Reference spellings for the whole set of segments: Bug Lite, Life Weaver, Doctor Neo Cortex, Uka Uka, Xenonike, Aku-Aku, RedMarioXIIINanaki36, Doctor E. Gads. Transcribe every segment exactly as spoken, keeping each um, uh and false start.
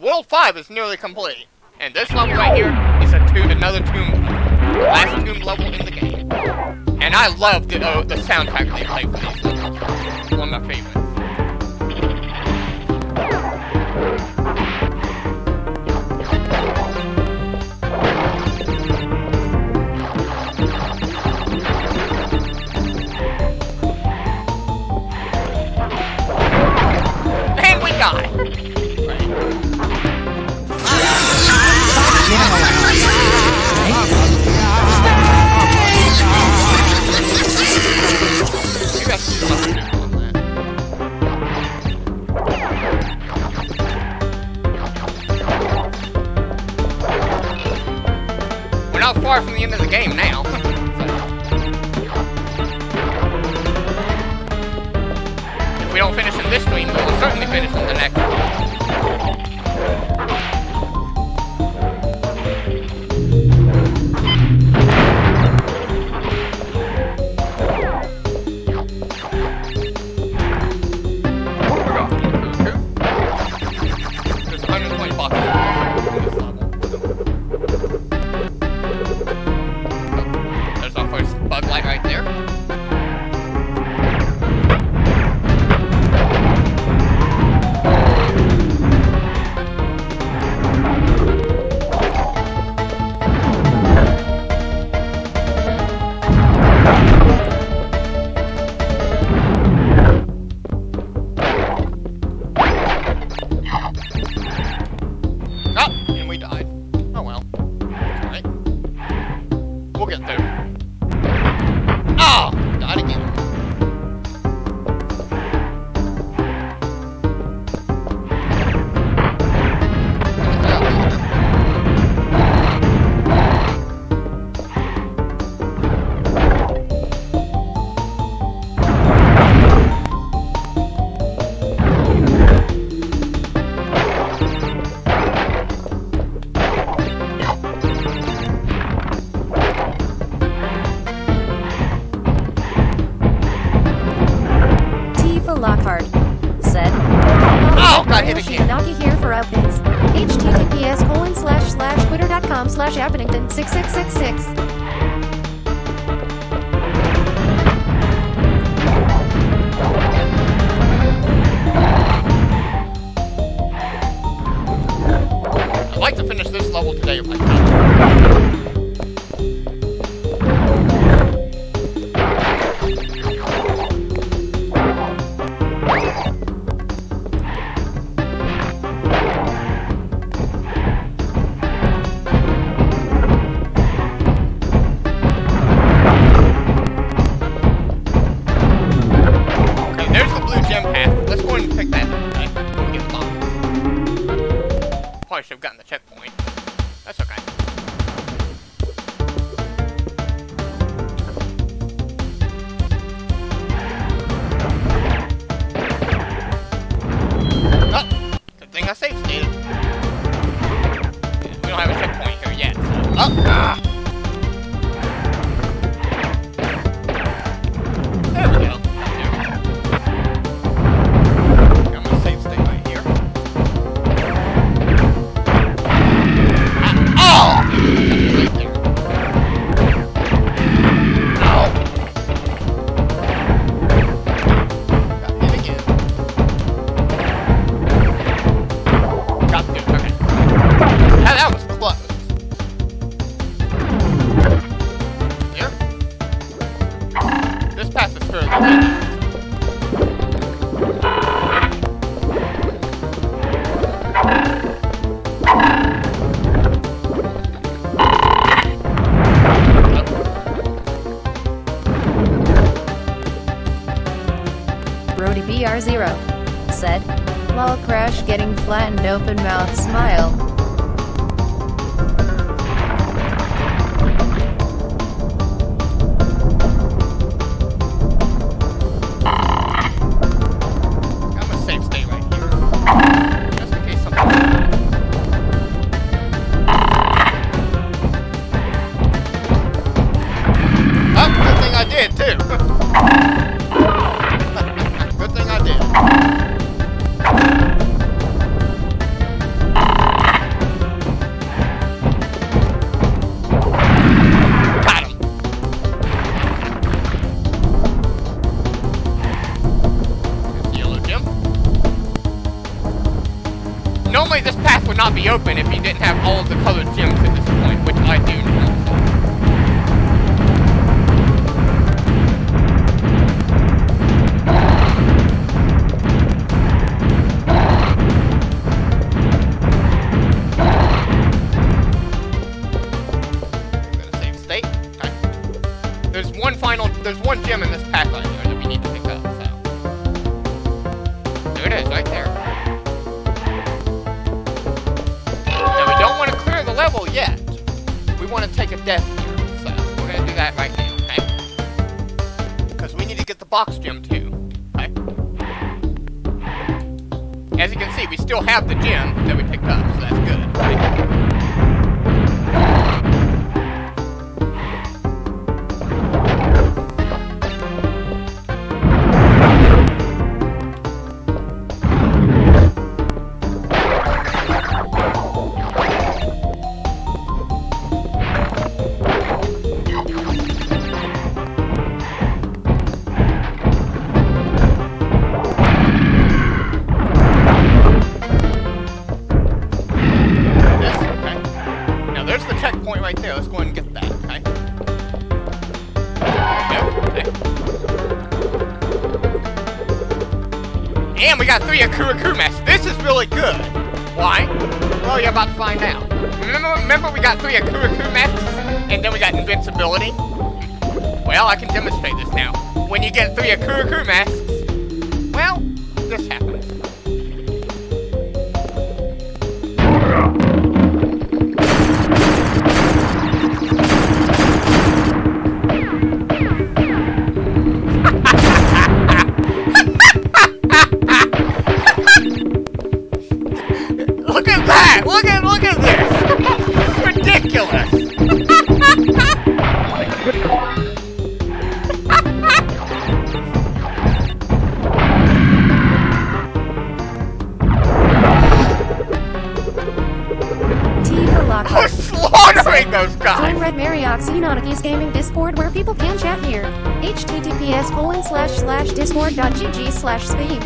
Yes, World five is nearly complete. And this level right here is a to another tomb level. The last tomb level in the game. And I love the, uh, the soundtrack they play for these levels. One of my favorites. Far from the end of the game now. So. If we don't finish in this stream, we will certainly finish in the next one. There's one hundred twenty boxes. Bug Lite right there. Oh, and we died. Oh well. Alright. We'll get there. Lockhart said, "Oh, got hit again. Nagi here for updates. H T T P S colon slash slash twitter.com slash Abington six six six six. I'd like to finish this level today, like." Let's go ahead and pick that up, okay? We'll get the box. Probably should have gotten the checkpoint. That's okay. Oh! Good thing I saved stated. We don't have a checkpoint here yet, so... Oh! Ah. Brody B R zero said, while Crash getting flattened open mouth smile. Good thing I did. not be open if you didn't have all of the colored gems at this point, which I do know. Final, there's one gem in this pack right there that we need to pick up, so. There it is, right there. Now we don't want to clear the level yet. We want to take a death here, so we're going to do that right now, okay? Because we need to get the box gem too, okay? As you can see, we still have the gem that we picked up, so that's good, okay? And we got three Aku-Aku matches. This is really good. Why? Well, you're about to find out. Remember, remember we got three Aku-Aku matches, and then we got invincibility? Well, I can demonstrate this now. When you get three Aku-Aku matches, well, this happens. We're slaughtering those guys! Join Red Mariott's Xenonike's Gaming Discord where people can chat here. H T T P S colon slash slash discord.gg slash speed.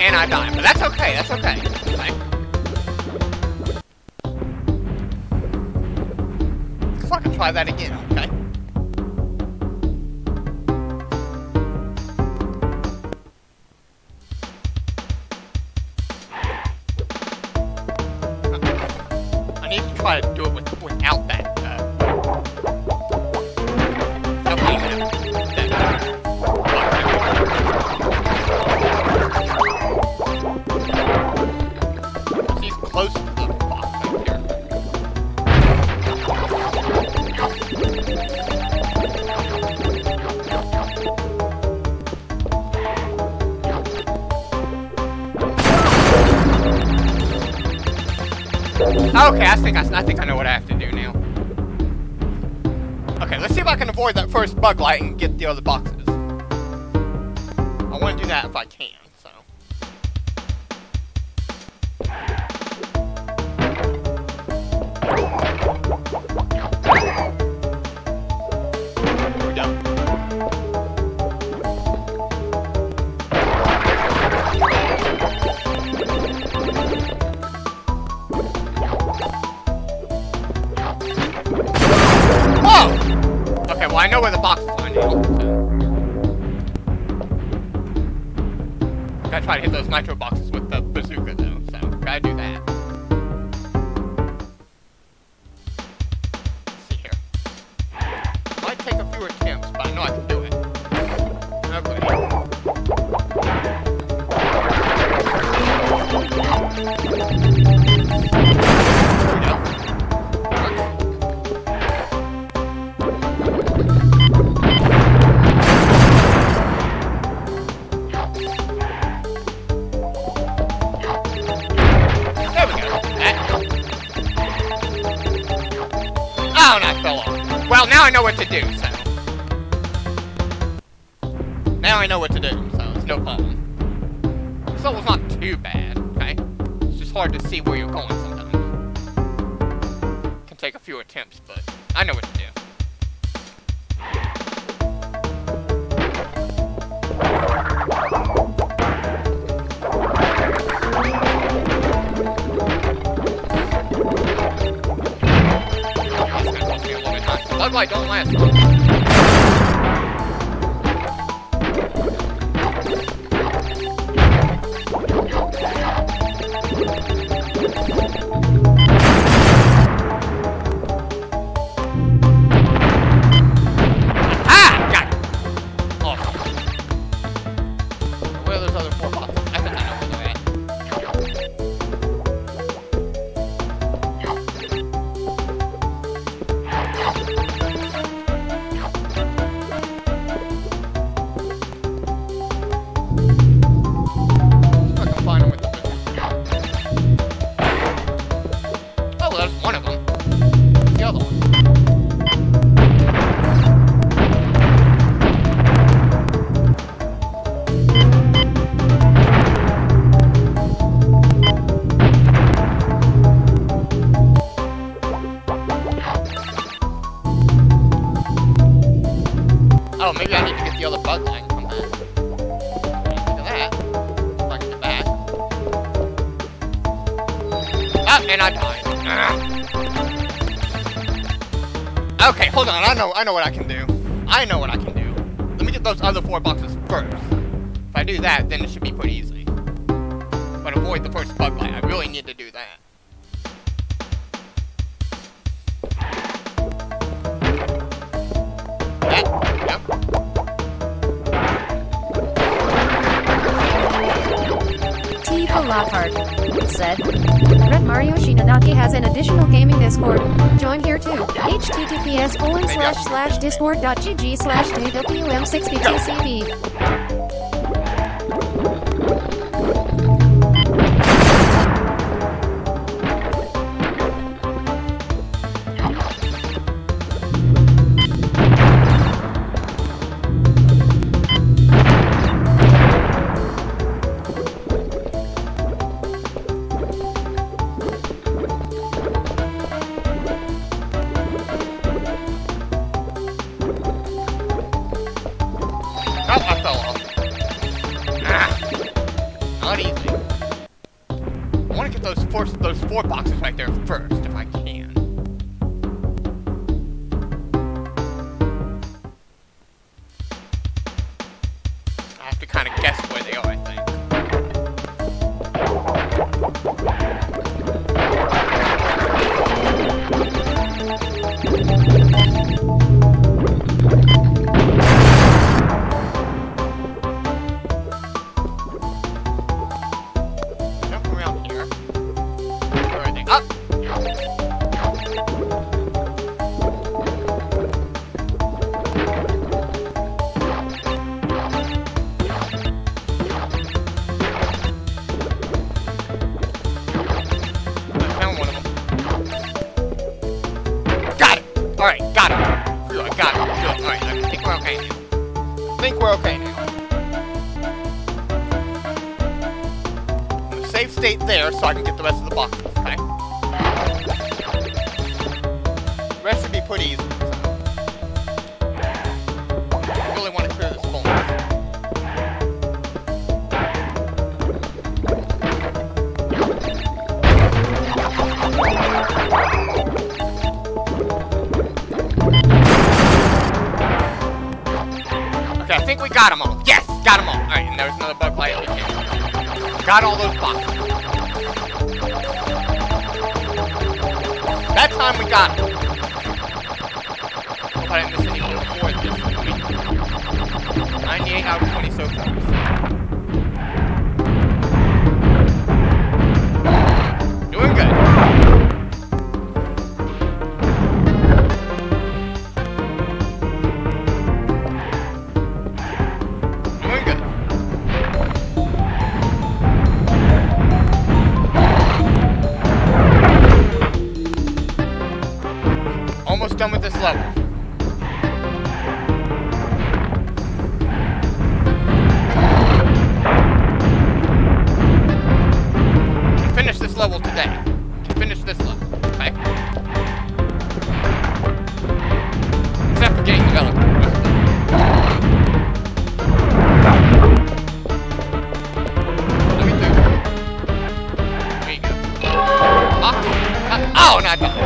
And I die, but that's okay, that's okay. Okay. So I can try that again, okay? I need to try to do it with, without that. Okay, I think I, I think I know what I have to do now. Okay, let's see if I can avoid that first bug light and get the other boxes. I want to do that if I can, so. There we go. I know where the boxes are now. So. Gotta try to hit those nitro boxes with the bazooka though, so gotta do that. Let's see here. It might take a few attempts, but I know I can do it. now I know what to do, so. Now I know what to do, so it's no problem. This level's not too bad, okay? It's just hard to see where you're going sometimes. It can take a few attempts, but I know what to do. Bug Lite don't last long. Ah! Got it! Awesome. Where are those other four boxes? I think oh, maybe I need to get the other bug line from that. Look at that. If I can get back. Oh, and I died. Ugh. Okay, hold on. I know I know what I can do. I know what I can do. Let me get those other four boxes first. If I do that, then it should be pretty easy. But avoid the first bug line. I really need to do that. Lockhart said, Red Mario Shinanaki has an additional gaming Discord. Join here too. Https colon slash slash discord.gg slash dwm6btcb. Not easy. I want to get those four, those four boxes right there first, if I can. I have to kind of guess where they are, I think. Alright, got it. Good, I got it. Good. Alright, I think we're okay now. I think we're okay now. Save state there so I can get the rest of the boxes, okay? The rest should be pretty easy. I really want to clear this bonus. I think we got them all. Yes, got them all. Alright, and there's another bug light. Got all those boxes. That time we got them. I didn't miss any more before this week. ninety-eight out of twenty so far. Doing good. Done with this level. level today. To finish this level, okay? Except for game development. Let me do it. There you go. Lock. Oh, not done.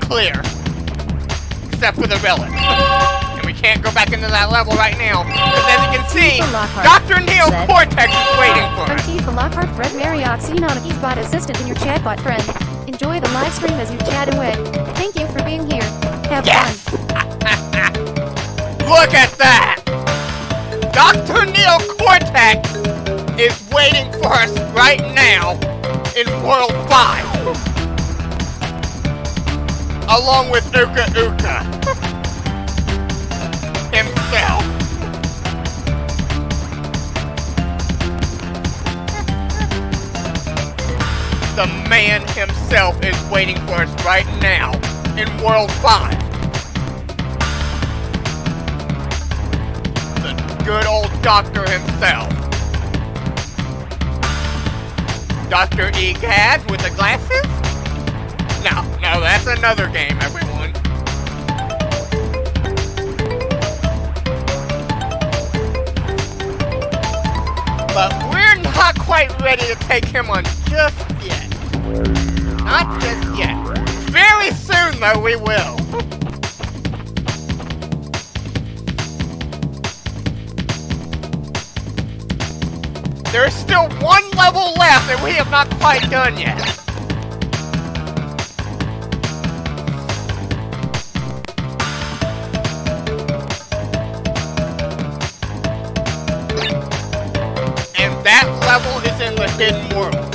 Clear. Except for the relic. And we can't go back into that level right now. Because as you can see, Doctor Neo Cortex is waiting for us. M T from Lockhart, Fred Marriott, Xenoniki bot assistant and your chatbot friend. Enjoy the live stream as you chat away. Thank you for being here. Have yes! fun. Look at that! Doctor Neo Cortex is waiting for us right now in World five. Along with Uka Uka himself. The man himself is waiting for us right now in World five. The good old doctor himself. Doctor E. Gads with the glasses? No, no, that's another game, everyone. But we're not quite ready to take him on just yet. Not just yet. Very soon, though, we will. There's still one level left that we have not quite done yet. That level is in the hidden world.